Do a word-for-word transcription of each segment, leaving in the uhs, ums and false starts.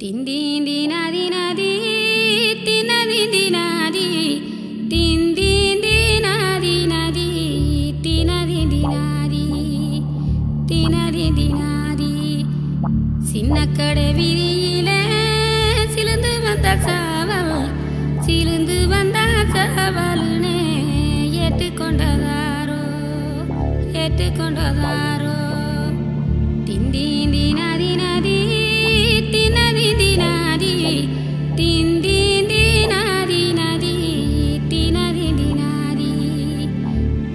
तीन दिन दीना दीना दी तीन दिन दीना दी तीन दिन दीना दीना दी तीन दिन दीना दी तीन दिन दीना दी सिन्ना कड़े विरिले सिलंद बंदा सावल सिलंद बंदा सावल ने येट कोंडा दारो येट कोंडा दारो तीन दिन दीना दीना दी तीन दिन दीना दी तीन दिन दीना दीना दी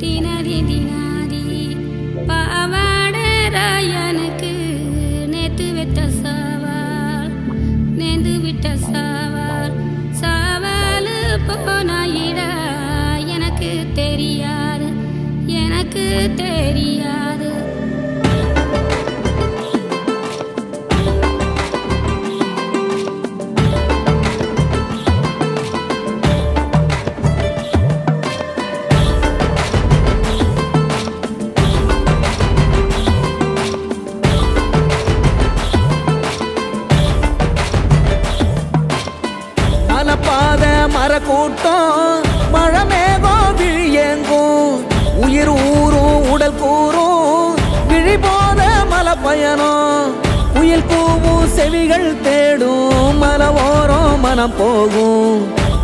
तीन दिन दीना दी तीन दिन दीना दी पावाड़ रायनकु नेतु विट्ट सावाल नेंदु विट्ट सावाल सावाल पोनायिडा एनक्कु तेरियादु एनक्कु तेरियादु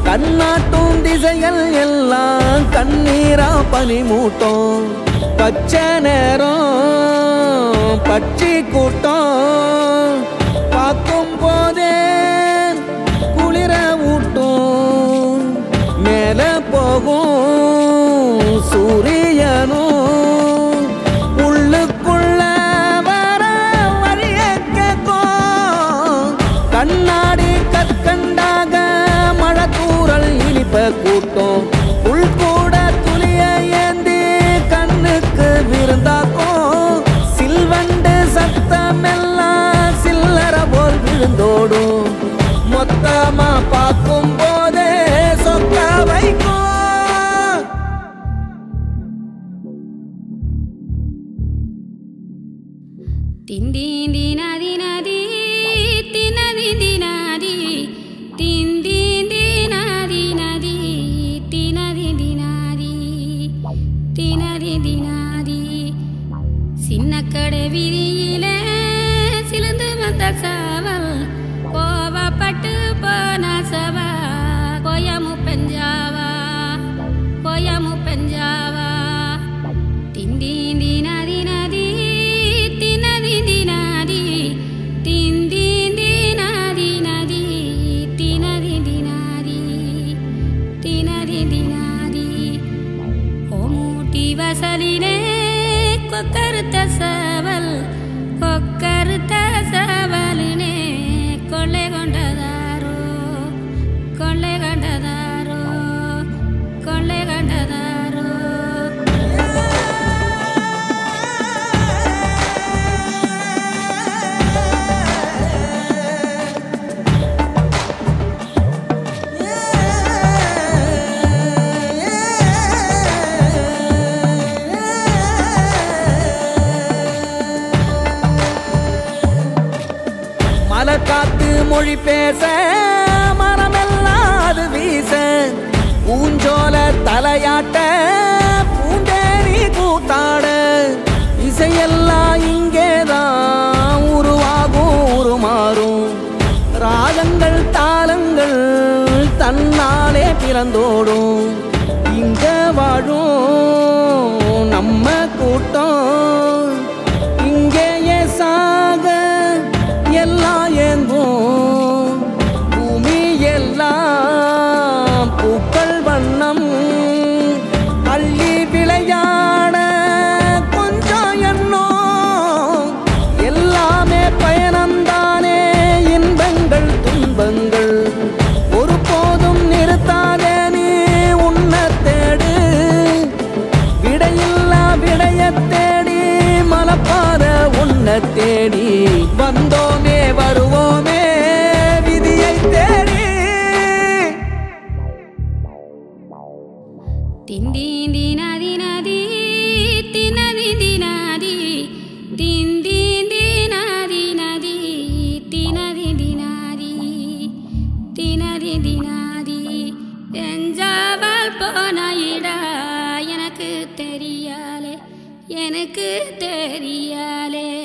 கண்ணாட்டும் திசைகள் எல்லாம் கண்ணீரா பனி மூட்டும் பச்சை நேரம் பச்சை கூட்டம் பார்க்கும் போதே குளிர ஊட்டும் மேலே போகும் சூரியனும் உள்ளுக்குள்ள வர வழியை கேட்கும் கண்ணாடி கற்கண்டாக மழக்கூரல் இனிப்ப கூட்டும் உள்கூட துளிய ஏந்தி கண்ணுக்கு விருந்தாக்கும் சில்வண்டு சத்தமெல்லாம் சில்லற போல் விழுந்தோடும் மொத்தமா பார்க்கும் போதே சொக்க வைக்கும் திண்டி நதி நதி திணதி தினாதி திண்டி சின்னக்கடை விரியிலே சிலந்து வந்த சாவல் கோவப்பட்டு போன சவா கோயமு பெஞ்சாவா கோயமு பெஞ்சாவா திண்டி நதி நதி திணதி தினாதி திண்டி நதி நதி திணதி தினாதி திணதி தினாதி ஓமூட்டி வசலிலே கொக்கருத்த சவல் கொக்கருத்த சவலினே கொள்ளை கொண்டதாரோ கொள்ளை கொண்டதாரோ கொள்ளை கொண்டதாரோ மொழி பேச மரமெல்லாது வீச பூஞ்சோல தலையாட்ட பூந்தேரி கூத்தாட இசையெல்லாம் இங்கேதான் உருவாகும் உருமாறும் ராகங்கள் தாளங்கள் தன்னாலே பிறந்தோடும் இங்க வாழும் நம்ம கூட்டம் இங்கேயே சாக எல்லாம் ஒரு போதும் நிறுத்தாதே நீ உன் போனாயிடா எனக்கு தெரியாலே எனக்கு தெரியாலே